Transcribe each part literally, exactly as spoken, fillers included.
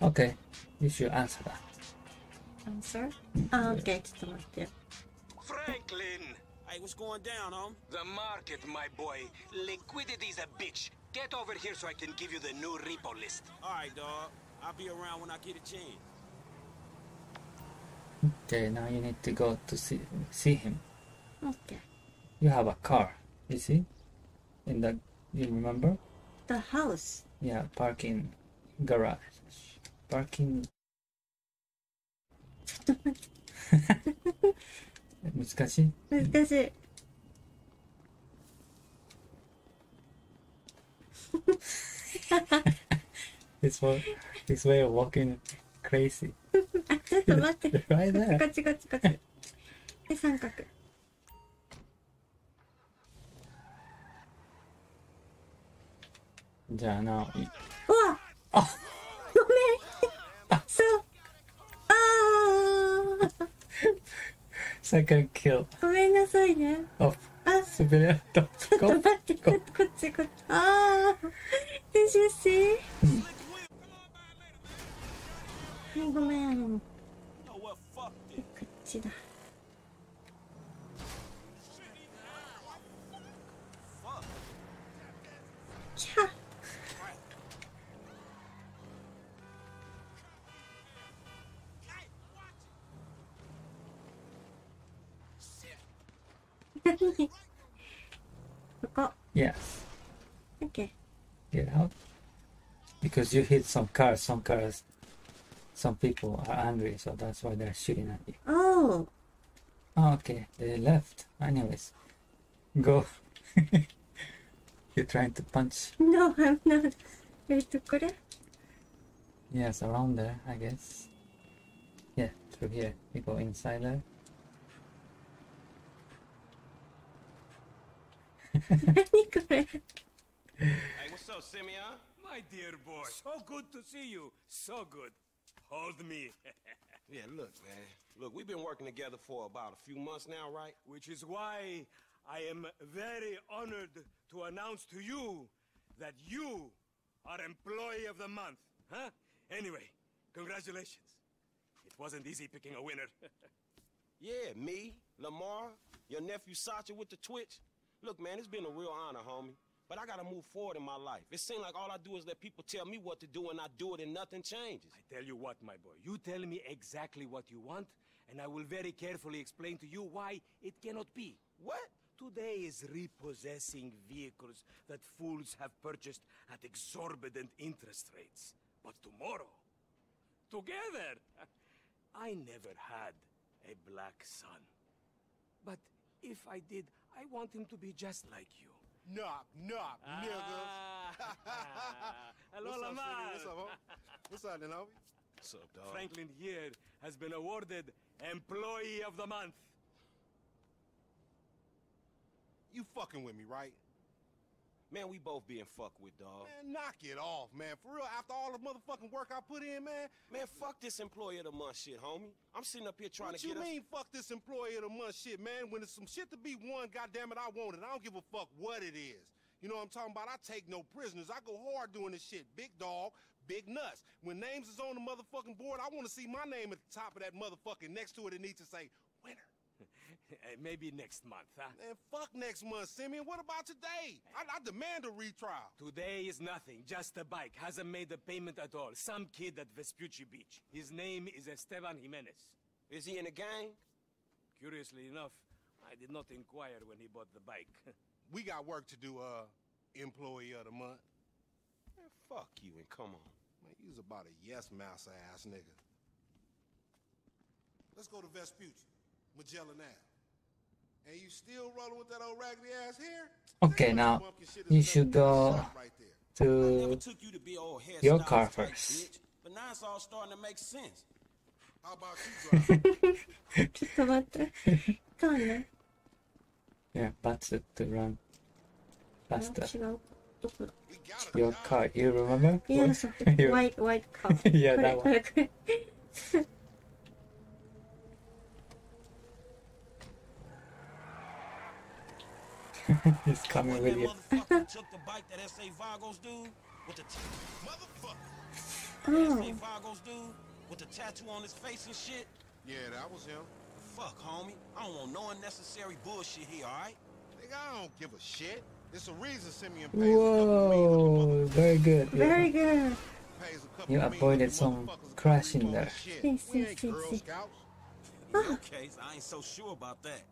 Okay, you should answer that. Answer? Ah, okay, just a minute, yeah. Franklin! Hey, what's going down, home? The market, my boy. Liquidity's a bitch. Get over here so I can give you the new repo list. Alright, dog. I'll be around when I get a chance. Okay, now you need to go to see, see him. Okay. You have a car, you see? In the, you remember? The house. Yeah, parking garage. Parking.難しい? 難しい。This way, this way of walking crazy. ちょっと待って。ガチガチガチ。で、三角。じゃあな。うわ。あ。ごめん。そう。ああ。Second kill. ごめんなさいね。あ。滑りやった。ちょっと待って。こっちこっち。ああ。Did you see? ごめん。こっちだ。キャッ。何？ここ。Yes. Okay. Get out. Because you hit some cars, some cars. Some people are angry, so that's why they're shooting at you. Oh! Oh, okay, they left. Anyways, go. You're trying to punch. No, I'm not. Wait, to it? Yes, around there, I guess. Yeah, through here. We go inside there. Hey, what's up, Simeon? My dear boy, so good to see you. So good. Hold me. Yeah, look, man. Look, we've been working together for about a few months now, right? Which is why I am very honored to announce to you that you are Employee of the Month, huh? Anyway, congratulations. It wasn't easy picking a winner. Yeah, me, Lamar, your nephew Sacha with the Twitch. Look, man, it's been a real honor, homie. But I gotta move forward in my life. It seems like all I do is let people tell me what to do, and I do it and nothing changes. I tell you what, my boy. You tell me exactly what you want, and I will very carefully explain to you why it cannot be. What? Today is repossessing vehicles that fools have purchased at exorbitant interest rates. But tomorrow, together, I never had a black son. But if I did, I want him to be just like you. Knock, knock, ah. Niggas. Hello, what's Lamar. Up, what's up, homie? What's up, then, homie? What's up, dog? Franklin here has been awarded Employee of the Month. You fucking with me, right? Man, we both being fucked with, dog. Man, knock it off, man. For real, after all the motherfucking work I put in, man. Man, fuck this Employee of the Month shit, homie. I'm sitting up here trying what to get What you mean, fuck this Employee of the Month shit, man? When it's some shit to be won, goddammit, I want it. I don't give a fuck what it is. You know what I'm talking about? I take no prisoners. I go hard doing this shit. Big dog, big nuts. When names is on the motherfucking board, I want to see my name at the top of that motherfucking next to it. It needs to say, winner. Maybe next month, huh? Man, fuck next month, Simeon. What about today? I, I demand a retrial. Today is nothing. Just a bike. Hasn't made a payment at all. Some kid at Vespucci Beach. His name is Esteban Jimenez. Is he in a gang? Curiously enough, I did not inquire when he bought the bike. We got work to do, uh, Employee of the Month. Man, fuck you and come on. Man, you's about a yes-mouse-ass nigga. Let's go to Vespucci. Magellan now. And you still rolling with that old raggedy ass here? Okay, now you should go to your car first. But now it's all starting to make sense. How about you, drive? Yeah, that's it to run faster. Your car, you remember? Yeah, white, white car. Yeah, that one. He's coming with you. Took the bike that S A Vagos dude. with the motherfucker. Oh. S A. Vagos dude with the tattoo on his face and shit. Yeah, that was him. Fuck, homie. I don't want no unnecessary bullshit here, all right? Nigga, I don't give a shit. There's a reason Simeon pays Whoa, very good. Yeah. Very good. You avoided some crashing there. Yes, yes, yes. Oh. I ain't so sure about that.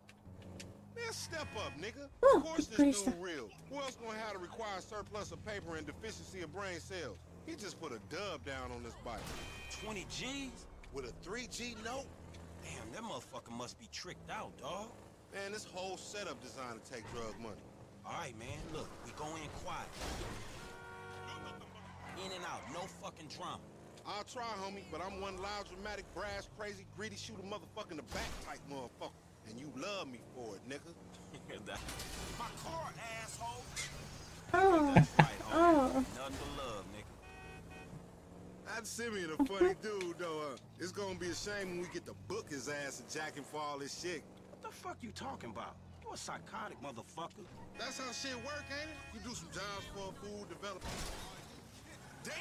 Man, step up, nigga. Oh, of course this dude real. Who else gonna have to require surplus of paper and deficiency of brain cells? He just put a dub down on this bike. twenty G's? With a three G note? Damn, that motherfucker must be tricked out, dog. Man, this whole setup designed to take drug money. All right, man, look, we go in quiet. In and out, no fucking drama. I'll try, homie, but I'm one loud, dramatic, brass, crazy, greedy, shoot a motherfucker in the back type motherfucker. And you love me for it, nigga. My car, asshole. Oh. That's right, oh. Nothing but love, nigga. That Simeon a funny dude, though. Uh, it's gonna be a shame when we get to book his ass and jack him for all this shit. What the fuck you talking about? You a psychotic motherfucker. That's how shit work, ain't it? You do some jobs for a food developer. Damn!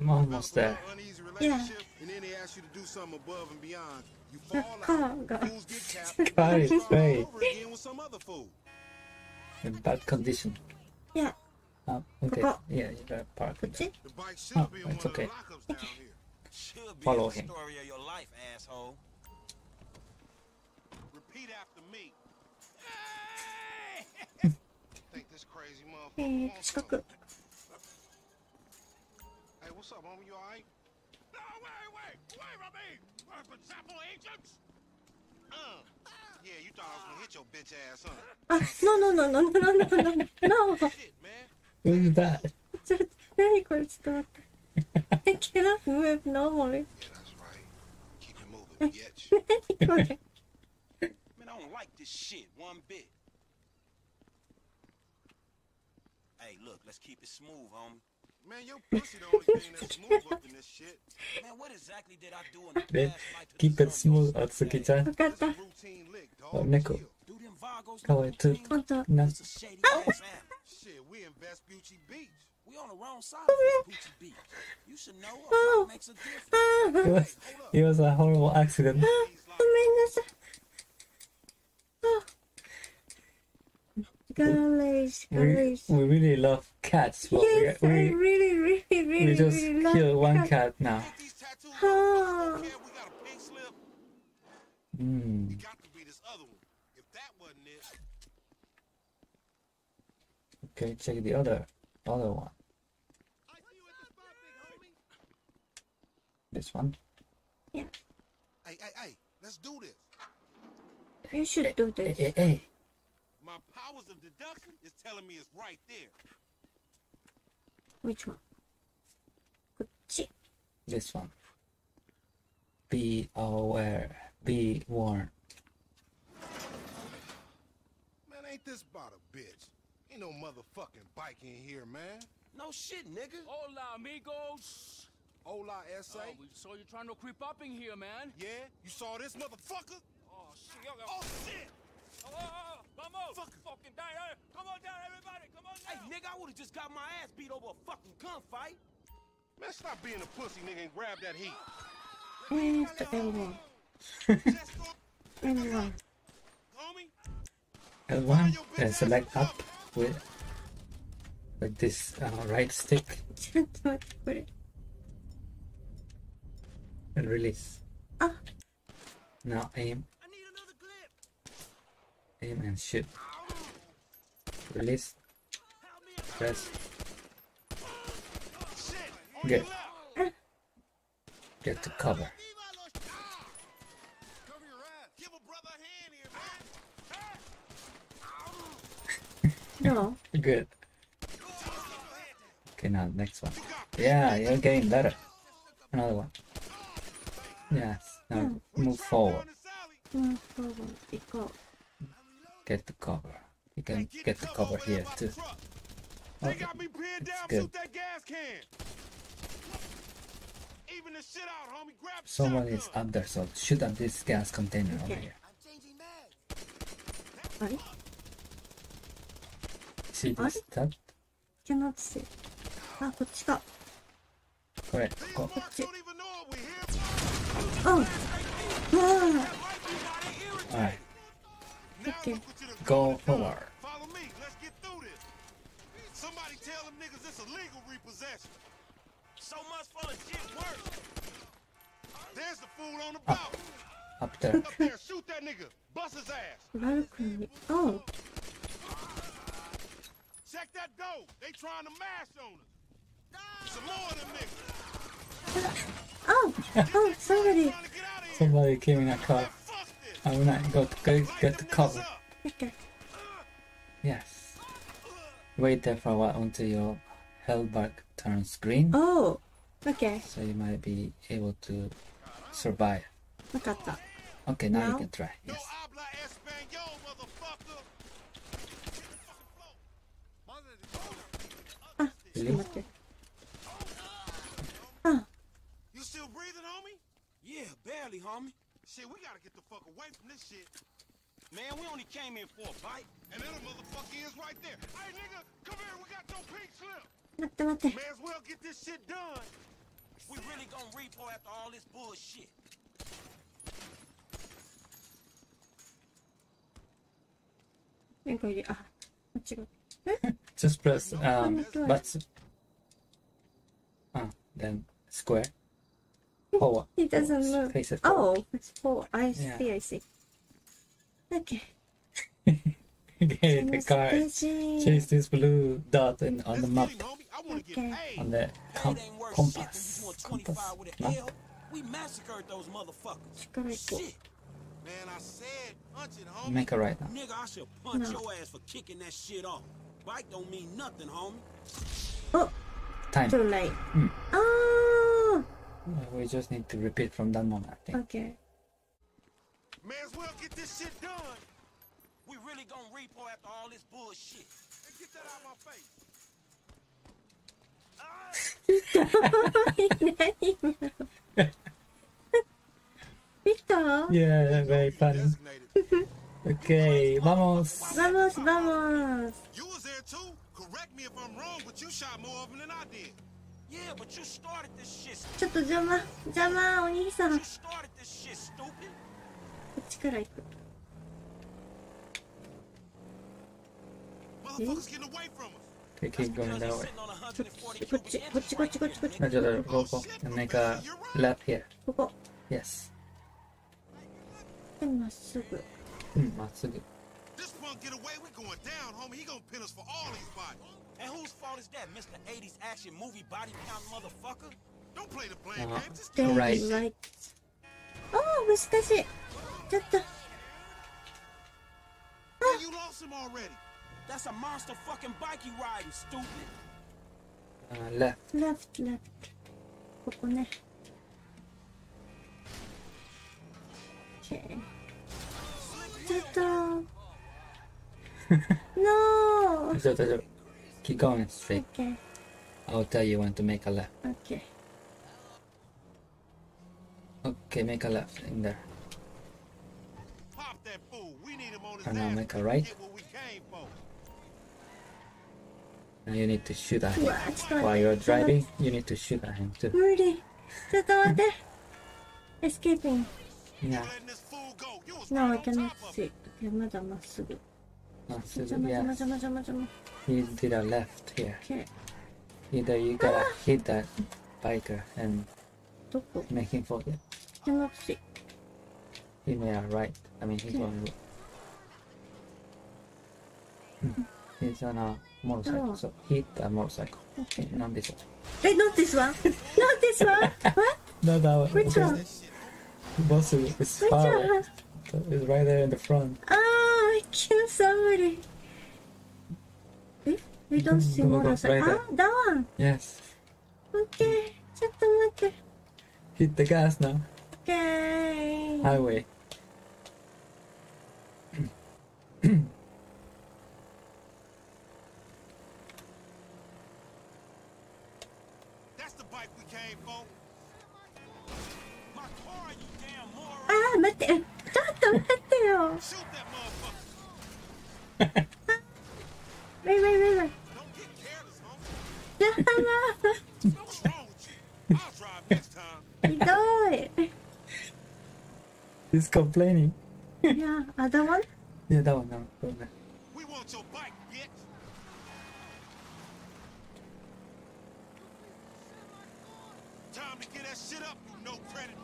I'm almost there. Yeah. And then they ask you to do something above and beyond. You fall out. Fools get capped. God is great. In bad condition. Yeah. Oh, okay. Yeah, you better park it there. Oh, it's okay. Follow him. Repeat after me. Think this crazy motherfucker. Hey, what's up, homie? You alright? No, wait, wait, wait from me! Work with sample agents? Uh, yeah, you thought I was gonna hit your bitch ass, huh? Uh, no, no, no, no, no, no, no, no, no, no. Shit, man. Look at that. It's a very good stuff. I cannot move, no more. Yeah, that's right. Keep it moving, bitch. Man, I don't like this shit one bit. Hey, look, let's keep it smooth, homie. Man, your pussy the only thing that's smooth up in this shit. Man, what exactly did I do in the past life? Keep it smooth, that's the guitar. Routine lick, dog. Nickel. Do them Vagos. Oh, it's a shady ass. Shit, we in Vespucci Beach. We on the wrong side of Vespucci Beach. You should know what makes a difference. It was a horrible accident. Galleys, galleys. We, we really love cats. But yes, we, we, I really, really, really, we just really love kill one cat, cat now. Oh. Mm. Okay, check the other, other one. This one. Yeah. Hey, hey, hey! Let's do this. You should do this. Hey, hey, hey. My powers of deduction is telling me it's right there. Which one? This one. Be aware. Be warned. Man, ain't this about a bitch? Ain't no motherfucking bike in here, man. No shit, nigga. Hola, amigos. Hola, S A. Oh, we saw you trying to creep up in here, man. Yeah? You saw this motherfucker? Oh, shit. Oh, shit. Oh, oh, oh. Fuck. Fucking die. Come on down, everybody. Come on down. Hey, nigga, I would've just got my ass beat over a fucking gunfight. Man, stop being a pussy, nigga, and grab that heat. Where's the L one? L one. L one. And select up with like this uh, right stick. And release. Oh. Now aim. Aim and shoot. Release. Press. Get. Get to cover. No. Good. Okay, now next one. Yeah, you're getting better. Another one. Yes. Now move forward. Move forward. Get the cover. You can get the cover here too. They got me pinned down, shoot that gas can. Even the shit out, homie. Grab someone is up there, so shoot at this gas container over here. See this? Cannot see. あ、こっちか。これ、こっち。うん。うん。はい。Okay. Go Lamar. Somebody tell them niggas it's illegal repossession. So much for the shit work. There's the fool on the block. Up there. Up there, shoot that nigga. Bust his ass. Oh. Check that go. They trying to mash on us. Some more of them niggas. Oh, oh, somebody. Somebody came in that car. I will not go get, get the cover. Okay. Yes. Wait there for a while until your held back turns green. Oh, okay. So you might be able to survive. Okay, now, now you can try. Yes. Ah, really? Ah. You still breathing, homie? Yeah, barely, homie. Shit, we gotta get the fuck away from this shit. Man, we only came in for a bite. And that motherfucker is right there. Hey, nigga, come here, we got no pink slip. May as well get this shit done. We really gonna repo after all this bullshit. Just press, um, button. Ah, then square. Forward. He doesn't move. It oh, it's forward. I yeah. see, I see. Okay. Okay, the car chase this blue dot in, on the map. Okay. On the com compass. compass map. Make a right now. Nigga, I should punch your ass for kicking that shit off. Bike don't mean nothing, homie. Oh, time. Too late. Mm. Oh. We just need to repeat from that moment, I think. Okay. May as well get this shit done. We really gonna repo after all this bullshit. And get that out of my face. Victor. Yeah, very funny. Okay, vamos. Vamos, vamos. You was there too. Correct me if I'm wrong, but you shot more of them than I did. Yeah, but you started this shit. Stupid. You started this shit, stupid. Motherfuckers getting away from us. They keep going that way. No, just go, go, and make a left here. Yes. This one get away, we're going down, homie. He gonna pin us for all these bodies. And whose fault is that, Mister eighties action movie body count motherfucker? Don't play the blame game, just do right. Oh, missed it. You lost him already. That's a monster fucking bike you riding, stupid. Uh, left. Left, left. Okay. No. Keep going straight. Okay. I'll tell you when to make a left. Okay. Okay, make a left in there. Pop that fool. We need him on his and now make a right. Now you need to shoot at him. What? While you're driving, you need to shoot at him too. Really? Escaping. Yeah. No, I cannot see. Okay, yes. He did a left here. Okay. Either you gotta ah. hit that biker and make him forget. Cannot see. He made a right. I mean, he's okay. on. Mm. He's on a motorcycle, oh. so hit that motorcycle. Okay. Okay, not this one. Hey, not this one. Not this one. What? Not that one. Which one? Boss is far. It's right there in the front. Oh, I killed somebody. We don't see motorcycle. Ah, that one. Yes. Okay, just wait. Hit the gas now. Okay. Highway. That's the bike we came for. My car, you damn moron. Ah, wait. Shoot that motherfucker. Wait, wait, wait, wait. Don't get careless, homie. Yeah, You do it. He's complaining. Yeah, other one? Yeah, that one, that one, that one. We want your bike, bitch. Time to get that shit up, you no credit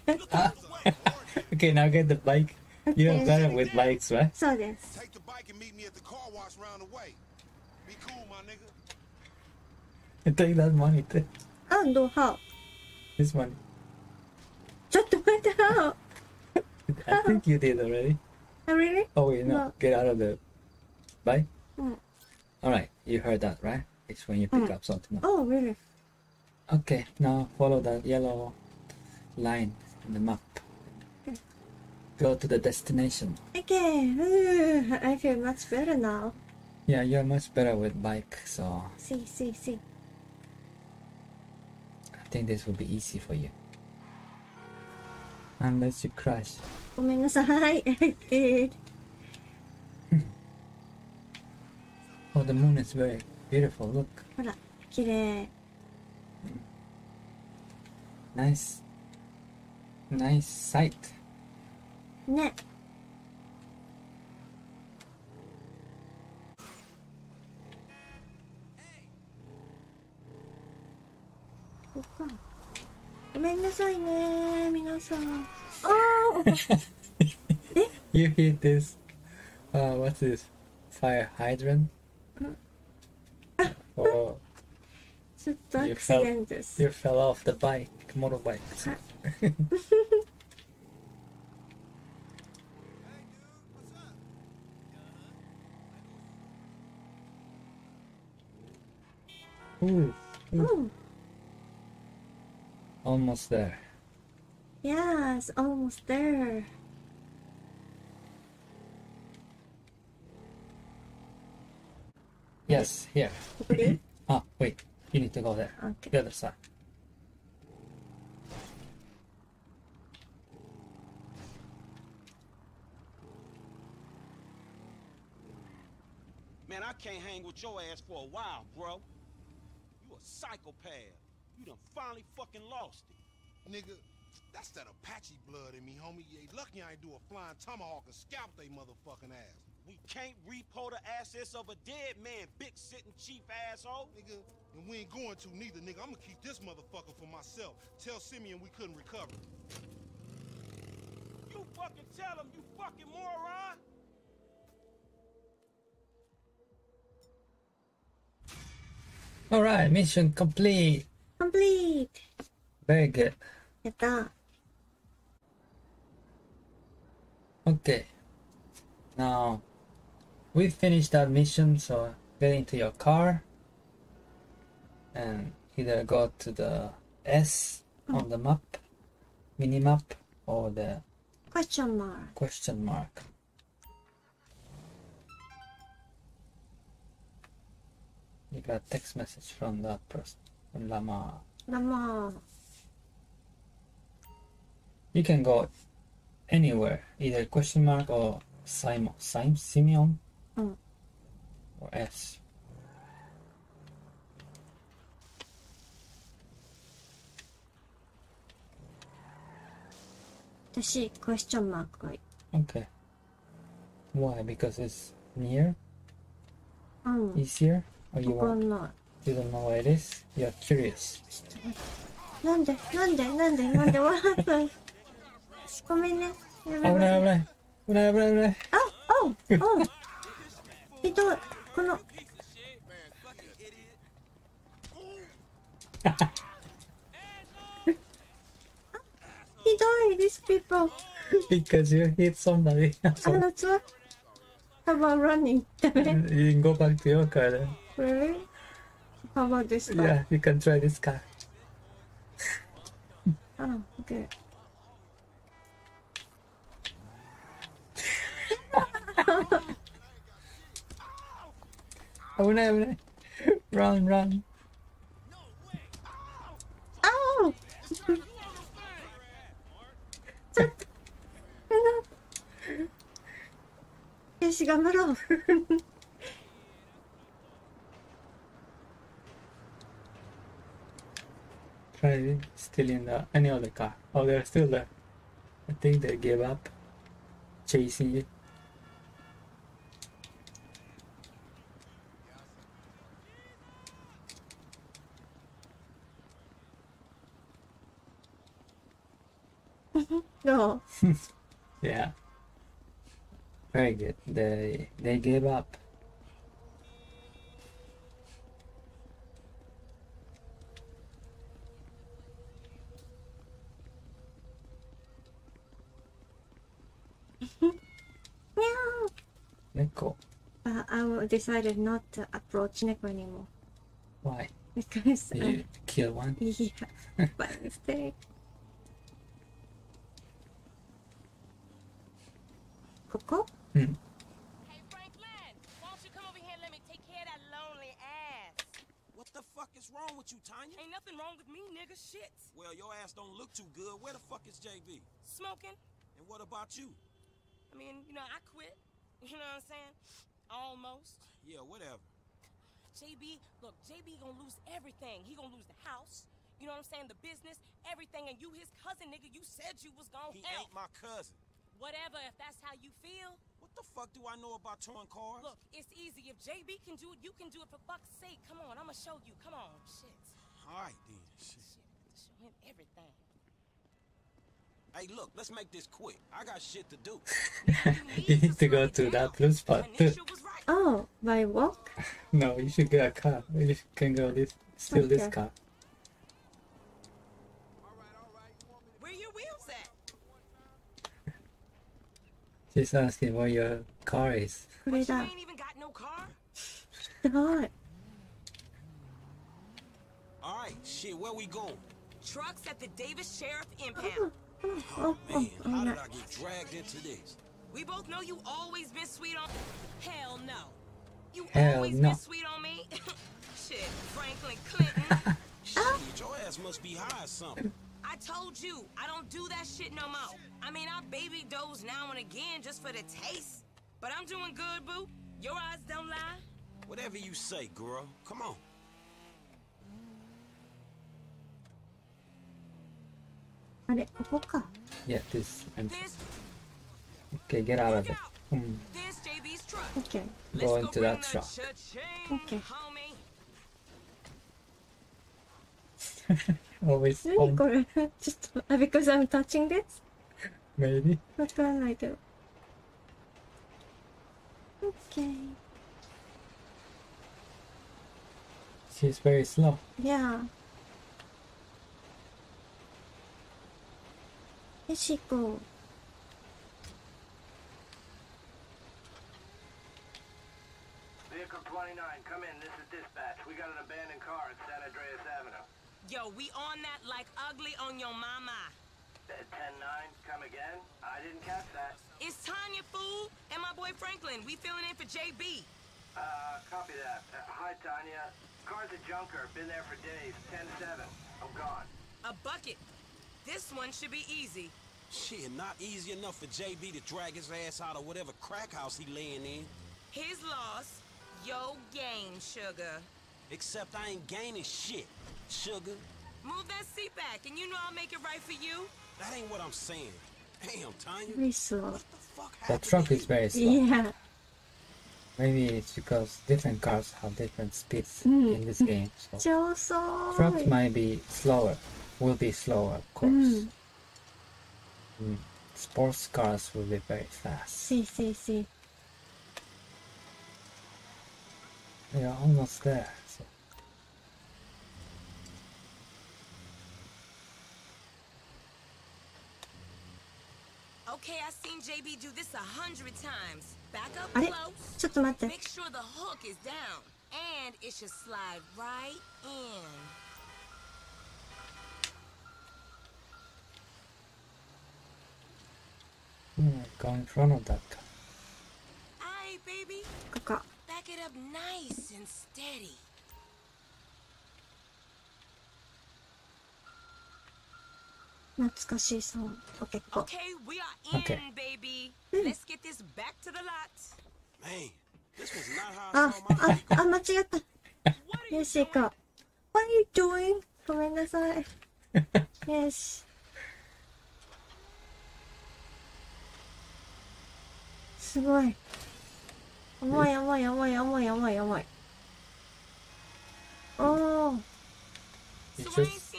motherfucker. Okay, now get the bike. Okay. You know better with bikes, right? So this. Take the bike and meet me at the car wash round the way. Be cool, my nigga. And take that money too. I don't know how. This money. Just went out. I think you did already. Oh, really? Oh, wait, no. no. Get out of the bike. Mm. Alright, you heard that, right? It's when you pick mm. up something. Oh, really? Okay, now follow that yellow line in the map. Okay. Go to the destination. Okay, I feel much better now. Yeah, you're much better with bike, so... See, see, see. I think this will be easy for you. Unless you crash. Sorry, I did. Oh, the moon is very beautiful. Look. Hola, kire. Nice, nice sight. Ne. Oh. You hit this. Uh, what's this? Fire hydrant? Oh. You fell, you fell off the bike, motorbike. Hey, dude, what's up? Ooh, ooh. Ooh. Almost there. Yes, almost there. Yes, here. Okay. Oh, wait. You need to go there. Okay. The other side. Man, I can't hang with your ass for a while, bro. You a psychopath. You done finally fucking lost it. Nigga, that's that Apache blood in me, homie. You ain't lucky I ain't do a flying tomahawk and scalp they motherfucking ass. We can't repo the assets of a dead man, big sitting cheap asshole. Nigga, and we ain't going to neither, nigga. I'm gonna keep this motherfucker for myself. Tell Simeon we couldn't recover. You fucking tell him, you fucking moron! Alright, mission complete. Complete. Very good. Yatta. Okay. Now, we finished that mission, so get into your car and either go to the S oh. on the map, minimap, or the question mark. Question mark. You got a text message from that person, from Lamar. Lamar. You can go anywhere, either question mark or Simon, Simon, Simeon, mm. or S. Tashi question mark, right? Okay. Why? Because it's near, mm. easier, or you want? Not. You don't know what it is. You're curious. Nande, nande, nande, nande. What happened? Sorry, sorry. 危ない危ない危ない。あ、おう、おう。ひどい、この。ひどい、these people. Because you hit somebody. I'm not sure. How about running? You can go back to your car then. Really? How about this car? Yeah, you can try this car. Oh, okay. Oh no, no, run, run. Oh! Yes, Probably still in the any other car. Oh, they're still there. I think they gave up chasing it. No. Yeah. Very good. They they gave up. No. Neko. Uh, I decided not to approach Neko anymore. Why? Because did you uh, kill one? Yeah, by mistake. Coco? Hmm. Hey Franklin, why don't you come over here and let me take care of that lonely ass? What the fuck is wrong with you, Tanya? Ain't nothing wrong with me, nigga, shit. Well, your ass don't look too good. Where the fuck is J B? Smoking. And what about you? I mean, you know, I quit. You know what I'm saying? Almost. Yeah, whatever. J B, look, J B gonna lose everything. He gonna lose the house. You know what I'm saying? The business, everything. And you his cousin, nigga. You said you was gonna help. He ain't my cousin. Whatever, if that's how you feel. What the fuck do I know about towing cars? Look, it's easy. If J B can do it, you can do it, for fuck's sake. Come on, I'ma show you. Come on, shit. All right, then. Shit. Shit, I have to show him everything. Hey, look, let's make this quick. I got shit to do. You need to go to that blue spot too. Oh, by walk? No, you should get a car. You can go this, steal okay. this car. Where your wheels at? She's asking where your car is. But she ain't even got no car. God. All right, shit. Where we going? Trucks at the Davis Sheriff Impound. Oh, oh, oh man, oh, how did I get dragged into this? We both know you always been sweet on. Hell no. You Hell always no. been sweet on me. Shit, Franklin Clinton. Shit, your ass must be high or something. I told you, I don't do that shit no more. I mean, I baby doze now and again just for the taste. But I'm doing good, boo. Your eyes don't lie. Whatever you say, girl. Come on. Yeah, this. I'm... Okay, get out of it. Mm. Okay. Go into that truck. Okay. Always. Um... Just because I'm touching this? Maybe. What will I do? Okay. She's very slow. Yeah. Here she go. Vehicle twenty-nine, come in. This is dispatch. We got an abandoned car at San Andreas Avenue. Yo, we on that like ugly on your mama. ten nine, come again? I didn't catch that. It's Tanya, fool, and my boy Franklin. We filling in for J B. Uh, copy that. Uh, hi, Tanya. Car's a junker. Been there for days. ten seven. I'm gone. A bucket. This one should be easy. Shit, not easy enough for J B to drag his ass out of whatever crack house he laying in. His loss, yo gain, sugar. Except I ain't gaining shit, sugar. Move that seat back, and you know I'll make it right for you. That ain't what I'm saying. Damn, Tanya. Very slow. What the fuck happened? The truck is very slow. Yeah. Maybe it's because different cars have different speeds mm. in this game. So trucks might be slower. Will be slow, of course. Mm. Mm. Sports cars will be very fast. See, see, see. We are almost there. So. Okay, I've seen J B do this a hundred times. Back up close. Make sure the hook is down, and it should slide right in. Mm, go in front of that car. Aye, baby. Coco. Back it up nice and steady. Okay, we are in, okay. baby. Mm. Let's get this back to the lot. Man, this was not how I saw my vehicle. Ah, ah, ah, what are you doing? What are you doing? Go in the side. Yes.すごい。重い重い重い重い重い重い。Oh. You just,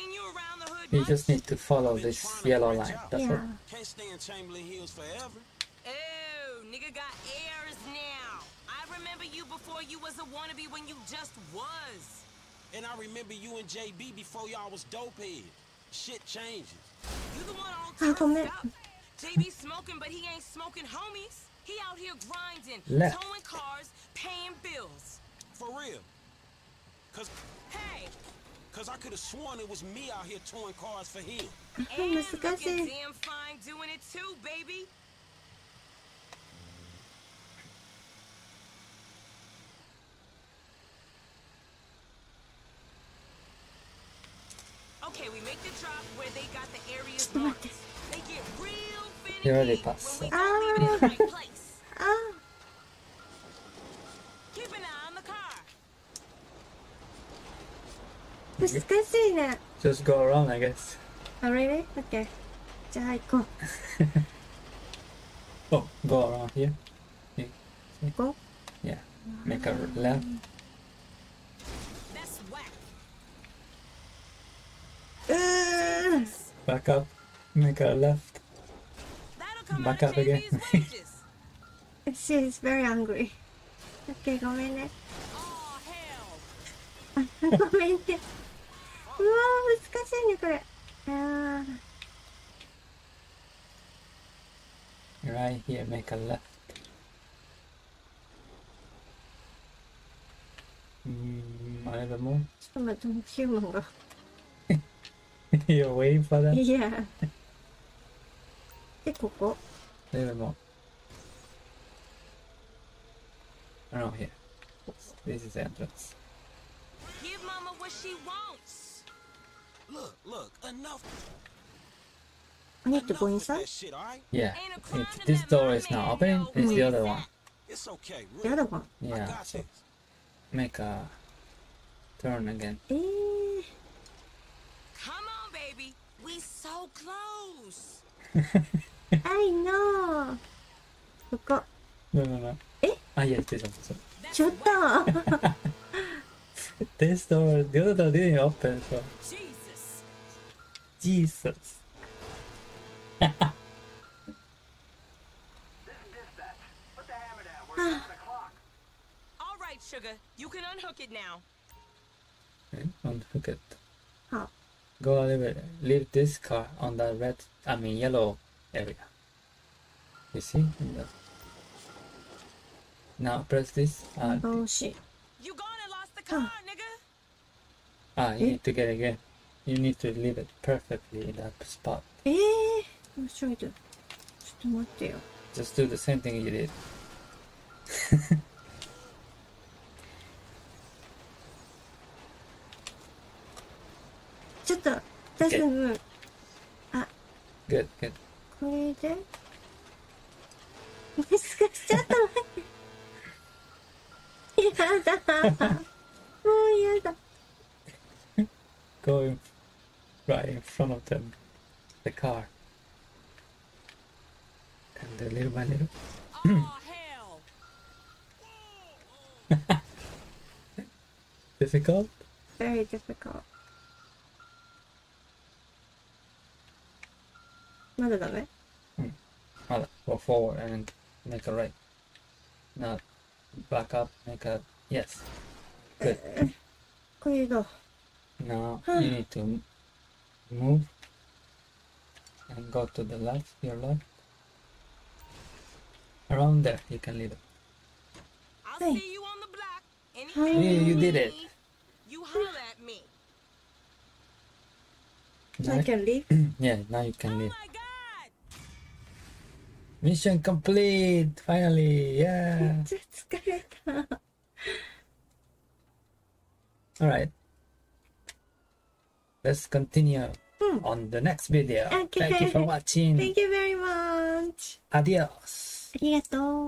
you just need to follow this yellow line. That's yeah. All. Can't stay in Chamberlain Hills forever. Oh, nigga got airs now. I remember you before you was a wannabe when you just was. And I remember you and J B before y'all was dopehead. Shit changes. You the one all turned up. J B smoking, but he ain't smoking homies. He out here grinding, towing cars, paying bills. For real. Cause hey, cause I could have sworn it was me out here towing cars for him. And looking damn fine doing it too, baby. Okay, we make the drop where they got the areas marked. They get real finicky when we don't leave it in the right place. Oh. Keep an eye on the car. This is crazy. Just go around, I guess. Oh, really? Okay. Just go. Oh, go around here. See? See? Go? Yeah. Make a left. Back up, make a left, back up again. She is very hungry. Okay, go in there. Go in there. Wow, it's difficult. Right here, make a left. Hmm, a little more. Just a few more. You're waiting for that? Yeah. Even more. Around here. This is the entrance. Give Mama what she wants. Look, look, enough. I need to go inside? Yeah. It's, this door is now opening. It's the other one. It's okay. The other one? Yeah. So make a turn again. Eh. We're so close. I know. Look. No, no, no. Eh? Ah, yes, this one. This one. This door, the other door didn't open. So. Jesus. Jesus. This is dispatch. Put the hammer down. We're at the clock. All right, sugar. You can unhook it now. Okay, unhook it. Huh. Go a little bit, leave this car on that red, I mean yellow area. You see? Now press this. And oh shit. You gone and lost the car, oh. Nigga. Ah, you eh? Need to get it again. You need to leave it perfectly in that spot. Eh? I'm sorry, dude. Just what do you? Just do the same thing you did. Good. Ah. Good, good. Going right in front of them, the car. And little by little. Oh, hell. Difficult? Very difficult. まだだね。うん。まだ。Go forward and make a right. Now back up, make a yes. Good. これだ。Now you need to move and go to the left, your left. Around there, you can lead it. I'll see you on the block. Anything you did it. You holler at me. I can leave. Yeah, now you can leave. Mission complete! Finally! Yeah! Alright. Let's continue hmm. on the next video. Okay. Thank you for watching. Thank you very much. Adios. Arigatou.